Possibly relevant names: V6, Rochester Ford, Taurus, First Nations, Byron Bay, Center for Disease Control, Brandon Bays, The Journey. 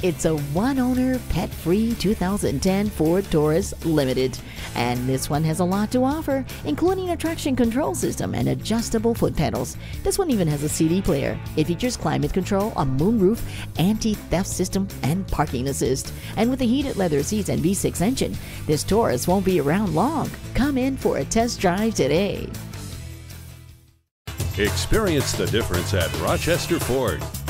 It's a one-owner, pet-free 2010 Ford Taurus Limited. And this one has a lot to offer, including a traction control system and adjustable foot pedals. This one even has a CD player. It features climate control, a moonroof, anti-theft system, and parking assist. And with the heated leather seats and V6 engine, this Taurus won't be around long. Come in for a test drive today. Experience the difference at Rochester Ford.